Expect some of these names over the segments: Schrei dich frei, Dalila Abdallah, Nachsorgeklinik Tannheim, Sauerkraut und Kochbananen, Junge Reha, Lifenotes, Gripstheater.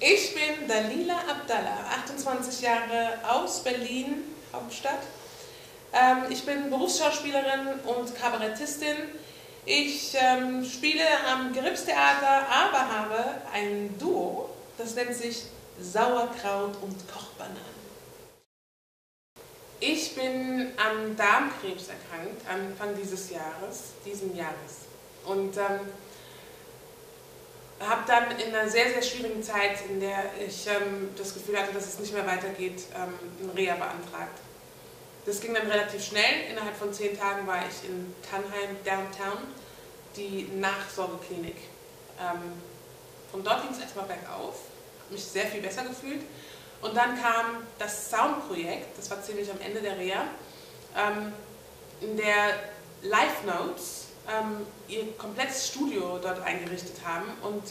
Ich bin Dalila Abdallah, 28 Jahre aus Berlin, Hauptstadt. Ich bin Berufsschauspielerin und Kabarettistin. Ich spiele am Gripstheater, aber habe ein Duo, das nennt sich Sauerkraut und Kochbananen. Ich bin am Darmkrebs erkrankt, Anfang dieses Jahres, und habe dann in einer sehr, sehr schwierigen Zeit, in der ich das Gefühl hatte, dass es nicht mehr weitergeht, ein Reha beantragt. Das ging dann relativ schnell. Innerhalb von 10 Tagen war ich in Tannheim, Downtown, die Nachsorgeklinik. Von dort ging es erstmal bergauf, habe mich sehr viel besser gefühlt. Und dann kam das Soundprojekt, das war ziemlich am Ende der Reha, in der Lifenotes ihr komplettes Studio dort eingerichtet haben und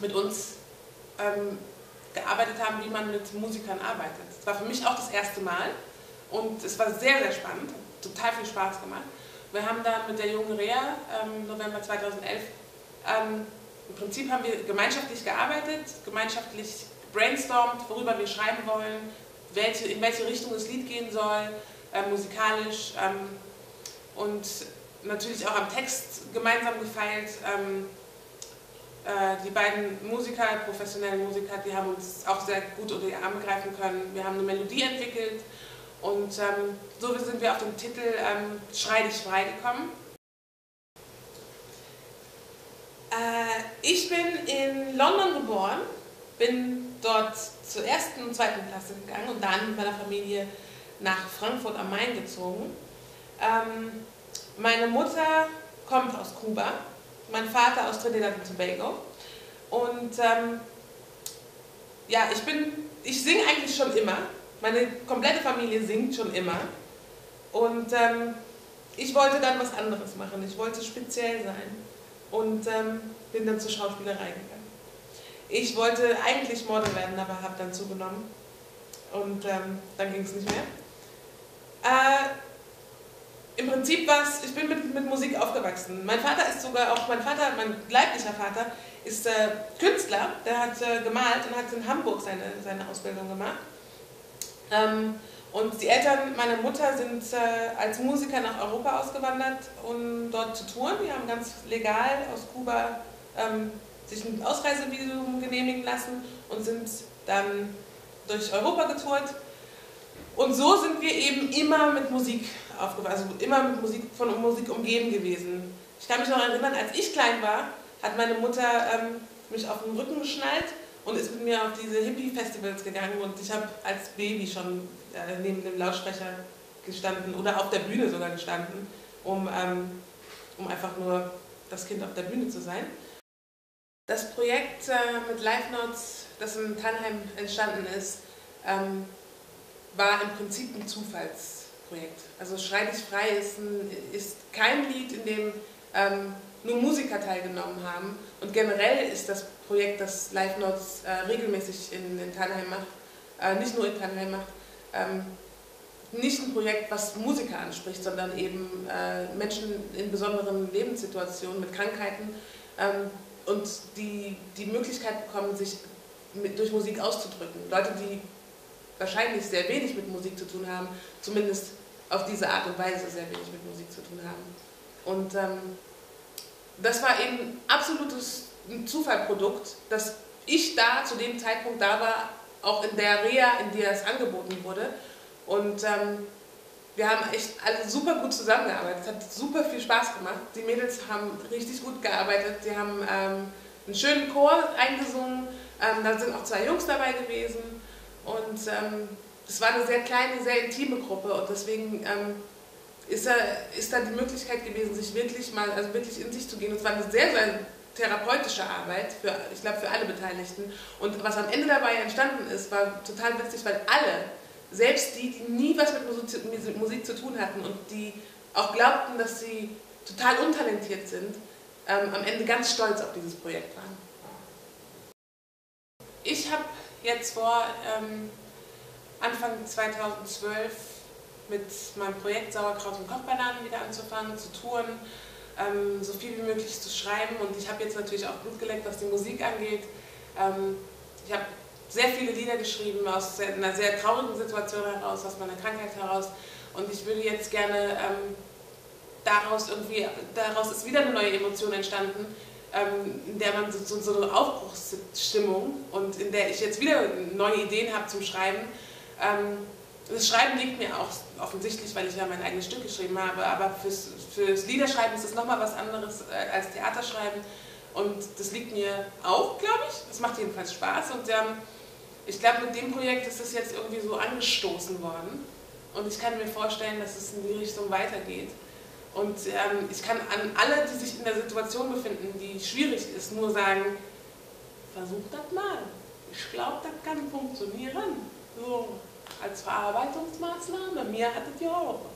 mit uns gearbeitet haben, wie man mit Musikern arbeitet. Das war für mich auch das erste Mal und es war sehr, sehr spannend, hat total viel Spaß gemacht. Wir haben dann mit der Jungen Reha November 2011, im Prinzip haben wir gemeinschaftlich gearbeitet, gemeinschaftlich brainstormt, worüber wir schreiben wollen, in welche Richtung das Lied gehen soll, musikalisch, und natürlich auch am Text gemeinsam gefeilt. Die beiden Musiker, professionellen Musiker, die haben uns auch sehr gut unter die Arme greifen können. Wir haben eine Melodie entwickelt und so sind wir auf den Titel Schrei dich frei gekommen. Ich bin in London geboren, bin dort zur 1. und 2. Klasse gegangen und dann mit meiner Familie nach Frankfurt am Main gezogen. Meine Mutter kommt aus Kuba, mein Vater aus Trinidad und Tobago und ja, ich singe eigentlich schon immer, meine komplette Familie singt schon immer und ich wollte dann was anderes machen, ich wollte speziell sein und bin dann zur Schauspielerei gegangen. Ich wollte eigentlich Model werden, aber habe dann zugenommen und dann ging es nicht mehr. Im Prinzip ich bin mit Musik aufgewachsen. Mein Vater ist sogar auch, mein leiblicher Vater, ist Künstler, der hat gemalt und hat in Hamburg seine Ausbildung gemacht. Und die Eltern meiner Mutter sind als Musiker nach Europa ausgewandert, um dort zu touren. Die haben ganz legal aus Kuba sich ein Ausreisevisum genehmigen lassen und sind dann durch Europa getourt. Und so sind wir eben immer mit Musik aufgewachsen, also immer mit Musik, von Musik umgeben gewesen. Ich kann mich noch erinnern, als ich klein war, hat meine Mutter mich auf den Rücken geschnallt und ist mit mir auf diese Hippie-Festivals gegangen und ich habe als Baby schon neben dem Lautsprecher gestanden oder auf der Bühne sogar gestanden, um einfach nur das Kind auf der Bühne zu sein. Das Projekt mit Lifenotes, das in Tannheim entstanden ist, war im Prinzip ein Zufallsprojekt. Also Schrei dich frei ist kein Lied, in dem nur Musiker teilgenommen haben. Und generell ist das Projekt, das Lifenotes regelmäßig in Tannheim macht, nicht nur in Tannheim macht, nicht ein Projekt, was Musiker anspricht, sondern eben Menschen in besonderen Lebenssituationen mit Krankheiten und die Möglichkeit bekommen, sich durch Musik auszudrücken. Leute, die wahrscheinlich sehr wenig mit Musik zu tun haben, zumindest auf diese Art und Weise sehr wenig mit Musik zu tun haben. Und das war eben absolutes Zufallprodukt, dass ich da zu dem Zeitpunkt da war, auch in der Reha, in der es angeboten wurde. Und wir haben echt alle super gut zusammengearbeitet, es hat super viel Spaß gemacht. Die Mädels haben richtig gut gearbeitet, sie haben einen schönen Chor eingesungen, da sind auch 2 Jungs dabei gewesen. Und es war eine sehr kleine, sehr intime Gruppe und deswegen ist da die Möglichkeit gewesen, sich wirklich mal, also wirklich in sich zu gehen. Und es war eine sehr, sehr therapeutische Arbeit, ich glaube für alle Beteiligten. Und was am Ende dabei entstanden ist, war total witzig, weil alle, selbst die, die nie was mit Musik zu tun hatten und die auch glaubten, dass sie total untalentiert sind, am Ende ganz stolz auf dieses Projekt waren. Ich habe jetzt vor Anfang 2012 mit meinem Projekt Sauerkraut und Kochbananen wieder anzufangen, zu touren, so viel wie möglich zu schreiben und ich habe jetzt natürlich auch Blut geleckt, was die Musik angeht. Ich habe sehr viele Lieder geschrieben aus einer sehr traurigen Situation heraus, aus meiner Krankheit heraus, und ich würde jetzt gerne daraus ist wieder eine neue Emotion entstanden, in der man so eine Aufbruchsstimmung, und in der ich jetzt wieder neue Ideen habe zum Schreiben. Das Schreiben liegt mir auch offensichtlich, weil ich ja mein eigenes Stück geschrieben habe, aber fürs Liederschreiben ist es nochmal was anderes als Theaterschreiben, und das liegt mir auch, glaube ich. Das macht jedenfalls Spaß, und ich glaube, mit dem Projekt ist es jetzt irgendwie so angestoßen worden, und ich kann mir vorstellen, dass es in die Richtung weitergeht. Und ich kann an alle, die sich in der Situation befinden, die schwierig ist, nur sagen, versuch das mal. Ich glaube, das kann funktionieren. So, als Verarbeitungsmaßnahme, mir hat das ja auch.